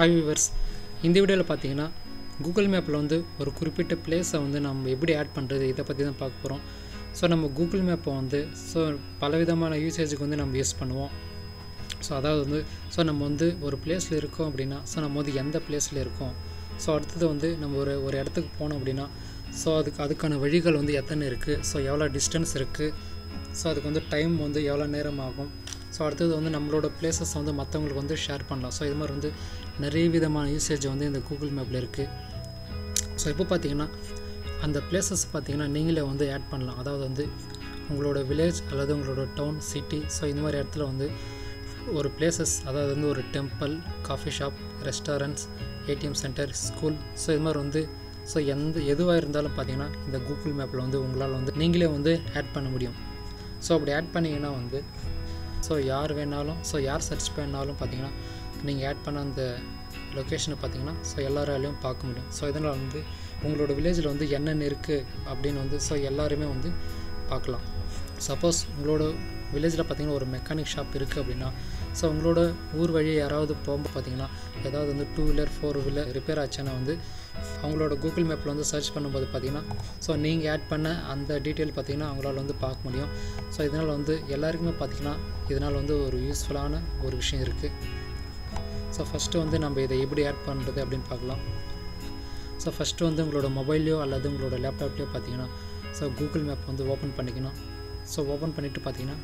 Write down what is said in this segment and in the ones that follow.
Hi viewers, in this video பாத்தீங்கன்னா Google Map ல வந்து ஒரு குறிப்பிட்ட place வந்து நாம எப்படி ஆட் பண்றது இத பத்தி தான் பார்க்க போறோம். சோ நம்ம Google Map வந்து சோ பலவிதமான யூசேஜுக்கு வந்து நாம யூஸ் பண்ணுவோம். சோ அதாவது வந்து சோ நம்ம வந்து ஒரு placeல இருக்கோம் அப்படினா சோ நம்ம வந்து எந்த placeல இருக்கோம். சோ அடுத்து வந்து நம்ம ஒரு இடத்துக்கு போறோம் அப்படினா சோ அதுக்கான வழிகள் வந்து எத்தனை இருக்கு. சோ எவ்வளவு distance இருக்கு. சோ அதுக்கு வந்து time வந்து எவ்வளவு நேரம் ஆகும். So அடுத்து வந்து நம்மளோட places வந்து மத்தவங்களுக்கு வந்து ஷேர் பண்ணலாம் சோ இது மாதிரி வந்து நிறைய விதமான யூசேஜ் வந்து இந்த Google Mapல இருக்கு சோ இப்போ பாத்தீங்கன்னா அந்த places பாத்தீங்கன்னா நீங்களே வந்து ஆட் பண்ணலாம் அதாவது வந்து உங்களோட village அல்லது உங்களோட town city சோ இந்த மாதிரி இடத்துல வந்து ஒரு places அதாவது வந்து ஒரு temple coffee shop restaurants ATM center school so இது மாதிரி வந்து சோ எந்த எதுவா இருந்தாலும் பாத்தீங்கன்னா இந்த Google Mapல வந்து உங்களால வந்து நீங்களே வந்து ஆட் பண்ண முடியும் சோ அப்படி ஆட் பண்ணீங்கனா வந்து So, யார் வேணாலும் சோ யார் சர்ச் பண்ணாலும் பாத்தீங்கன்னா நீங்க ஆட் பண்ண அந்த லொகேஷனை பாத்தீங்கன்னா சோ எல்லாராலயும் பார்க்க முடியும் சோ இதனால வந்து உங்களோட வில்லேஜ்ல வந்து என்னென்ன இருக்கு அப்படினு வந்து சோ எல்லாரும் வந்து பார்க்கலாம் சப்போஸ் உங்களோட வில்லேஜ்ல பாத்தீங்கன்னா ஒரு மெக்கானிக் ஷாப் இருக்கு அப்படினா சோ உங்களோட ஊர் வழியா யாராவது போகும்போது பாத்தீங்கன்னா ஏதாவது வந்து 2 வீலர் 4 வீலர் ரிப்பேர் ஆச்சுனா வந்து அவங்களோட Google Mapல வந்து சர்ச் பண்ணும்போது பாத்தீங்கன்னா சோ நீங்க ஆட் பண்ண அந்த டீடைல் பாத்தீங்கன்னா அவங்களால வந்து பார்க்க முடியும் சோ இதனால வந்து எல்லாருக்குமே பாத்தீங்கன்னா இதனால வந்து ஒரு யூஸ்புல்லான ஒரு விஷயம் இருக்கு சோ ஃபர்ஸ்ட் வந்து நம்ம இத எப்படி ஆட் பண்றது அப்படினு பார்க்கலாம் சோ ஃபர்ஸ்ட் வந்து உங்களோட மொபைல்லயோ அல்லது உங்களோட லேப்டாப்லயோ பாத்தீங்கன்னா சோ Google Map வந்து ஓபன் பண்ணிக்கணும் சோ ஓபன் பண்ணிட்டு பாத்தீங்கன்னா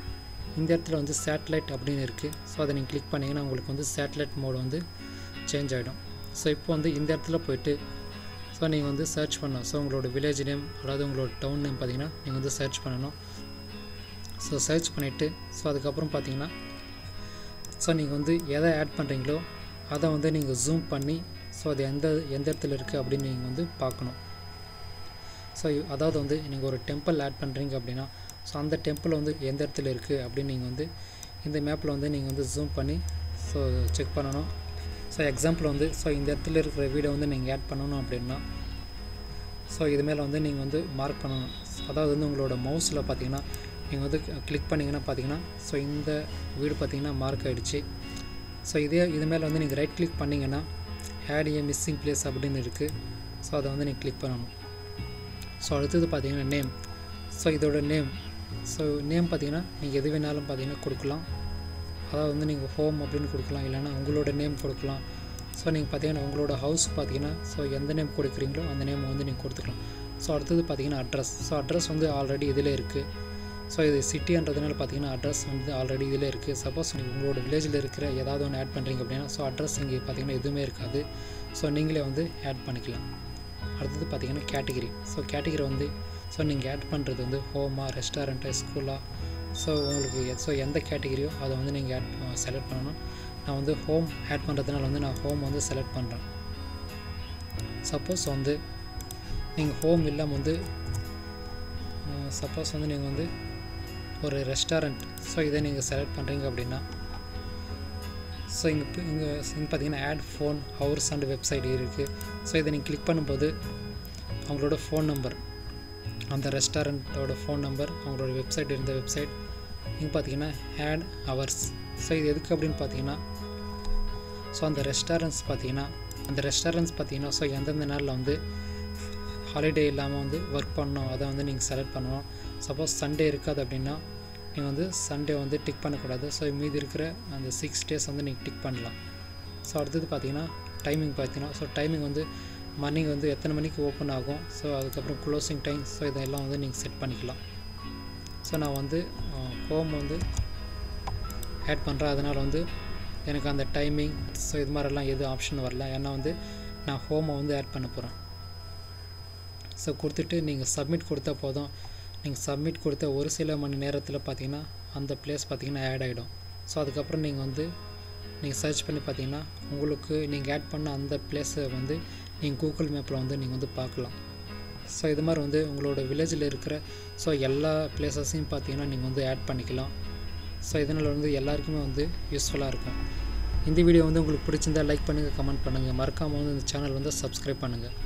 இந்த இடத்துல வந்து satellite அப்படினு இருக்கு சோ அத நீங்க கிளிக் பண்ணீங்கனா உங்களுக்கு வந்து satellite mode வந்து change ஆயிடும் சோ இப்போ வந்து இந்த இடத்துல போய்ட்டு சோ நீங்க வந்து சர்ச் பண்ணனும் சோ உங்களோட village name அதாவது உங்களோட town name பாத்தீங்கன்னா நீங்க வந்து சர்ச் பண்ணனும் சோ சர்ச் பண்ணிட்டு சோ அதுக்கு அப்புறம் பாத்தீங்கன்னா சோ நீங்க வந்து எதை ஆட் பண்றீங்களோ அத வந்து நீங்க zoom பண்ணி சோ அது எந்த இடத்துல இருக்கு அப்படி நீங்க வந்து பார்க்கணும் சோ அதாவது வந்து நீங்க ஒரு temple ஆட் பண்றீங்க அப்படினா சோ அந்த டெம்பிள் வந்து எந்த இடத்துல இருக்கு அப்படி நீங்க வந்து இந்த மேப்ல வந்து நீங்க வந்து ஜூம் பண்ணி சோ செக் பண்ணனும் சோ எக்ஸாம்பிள் வந்து சோ இந்த இடத்துல இருக்கிற வீடியோ வந்து நீங்க ஆட் பண்ணனும் அப்படினா சோ இது மேல வந்து நீங்க வந்து மார்க் பண்ணனும் அதாவது வந்து உங்களோட மவுஸ்ல பாத்தீங்கன்னா நீங்க வந்து கிளிக் பண்ணீங்கனா பாத்தீங்கன்னா சோ இந்த வீடு பாத்தீங்கன்னா மார்க் ஆயிடுச்சு சோ இது மேல வந்து நீங்க ரைட் கிளிக் பண்ணீங்கனா add a missing place அப்படினு இருக்கு சோ அத வந்து நீங்க கிளிக் பண்ணனும் சோ அடுத்து பாத்தீங்கன்னா நேம் சோ இதோட நேம் சோ நேம் பாத்தீங்கன்னா நீங்க எது வேணாலும் பாத்தீங்கன்னா கொடுக்கலாம் அதாவது வந்து நீங்க ஹோம் அப்படினு கொடுக்கலாம் இல்லனா உங்களோட நேம் கொடுக்கலாம் சோ நீங்க பாத்தீங்கன்னா உங்களோட ஹவுஸ் பாத்தீங்கன்னா சோ எந்த நேம் கொடுக்கிறீங்களோ அந்த நேம் வந்து நீங்க கொடுத்துக்கலாம் சோ அடுத்து பாத்தீங்கன்னா அட்ரஸ் சோ அட்ரஸ் வந்து ஆல்ரெடி இதிலே இருக்கு சோ இது சிட்டின்றதுனால பாத்தீங்கன்னா அட்ரஸ் வந்து ஆல்ரெடி இதிலே இருக்கு சப்போஸ் நீங்க உங்களோட வில்லேஜ்ல இருக்கிற ஏதாவது ஒன்னு ஆட் பண்றீங்க அப்படினா சோ அட்ரஸ் இங்க பாத்தீங்கன்னா எதுமே இருக்காது சோ நீங்களே வந்து ஆட் பண்ணிக்கலாம் அடுத்து பாத்தீங்கன்னா கேட்டகரி சோ கேட்டகரி வந்து சோ நீங்க ஆட் பண்றது வந்து ஹோமா ரெஸ்டாரன்ட் ஸ்கூலா சோ உங்களுக்கு சோ எந்த கேட்டகரியோ அத வந்து நீங்க ஆட் செலக்ட் பண்ணனும் நான் வந்து ஹோம் ஆட் பண்றதுனால வந்து நான் ஹோம் வந்து செலக்ட் பண்றேன் சப்போஸ் வந்து நீங்க ஹோம் இல்ல வந்து சப்போஸ் வந்து நீங்க வந்து ஒரு ரெஸ்டாரன்ட் சோ இத நீங்க செலக்ட் பண்றீங்க அப்படினா சோ இங்க பாத்தீங்கன்னா add phone hours and website இருக்கு சோ இத நீங்க கிளிக் பண்ணும்போது அவங்களோட ஃபோன் நம்பர் அந்த ரெஸ்டாரன்ட்டோட ஃபோன் நம்பர் அவங்களோட வெப்சைட் இருந்த வெப்சைட் இங்க பாத்தீங்கன்னா ஆட் ஹவர்ஸ் சோ இது எதுக்கு அப்படினு பாத்தீங்கன்னா சோ அந்த ரெஸ்டாரன்ட்ஸ் பாத்தீங்கன்னா சோ எந்தெந்த நாள்ல வந்து ஹாலிடே இல்லாம வந்து வர்க் பண்ணனும் அத வந்து நீங்க செலக்ட் பண்ணனும் சப்போஸ் சண்டே இருக்காது அப்படினா நீங்க வந்து சண்டே வந்து டிக் பண்ண கூடாது சோ மீதி இருக்கிற அந்த 6 டேஸ் வந்து நீங்க டிக் பண்ணலாம் சோ அடுத்து பாத்தீங்கன்னா டைமிங் பாத்தீங்கன்னா சோ டைமிங் வந்து மார்னிங் வந்து எத்தனை மணிக்கு ஓபன் ஆகும் சோ அதுக்கு அப்புறம் க்ளோசிங் டைம் சோ இதெல்லாம் வந்து நீங்க செட் பண்ணிக்கலாம் சோ நான் வந்து ஹோம் வந்து ஆட் பண்ற அதனால வந்து எனக்கு அந்த டைமிங் சோ இது மாதிரி எல்லாம் எது ஆப்ஷன் வரல ஏன்னா வந்து நான் ஹோம் வந்து ஆட் பண்ண போறேன் சோ கொடுத்துட்டு நீங்க சப்மிட் கொடுத்தா போதும் நீங்க சப்மிட் கொடுத்த ஒரு சில மணி நேரத்துல பாத்தீங்கன்னா அந்த பிளேஸ் பாத்தீங்கன்னா ஆட் ஆயிடும் சோ அதுக்கு அப்புறம் நீங்க வந்து நீங்க சர்ச் பண்ணி பாத்தீங்கன்னா உங்களுக்கு நீங்க ஆட் பண்ண அந்த பிளேஸ் வந்து நீங்க Google Mapல வந்து நீங்க வந்து பார்க்கலாம் சோ இது மாதிரி வந்து உங்களோட வில்லேஜ்ல இருக்கிற சோ எல்லா பிளேसेसையும் பாத்தீங்கன்னா நீங்க வந்து ஆட் பண்ணிக்கலாம் சோ இதனால வந்து எல்லாருக்குமே வந்து யூஸ்புல்லா இருக்கும் இந்த வீடியோ வந்து உங்களுக்கு பிடிச்சிருந்தா லைக் பண்ணுங்க கமெண்ட் பண்ணுங்க மறக்காம வந்து இந்த சேனல் வந்து Subscribe பண்ணுங்க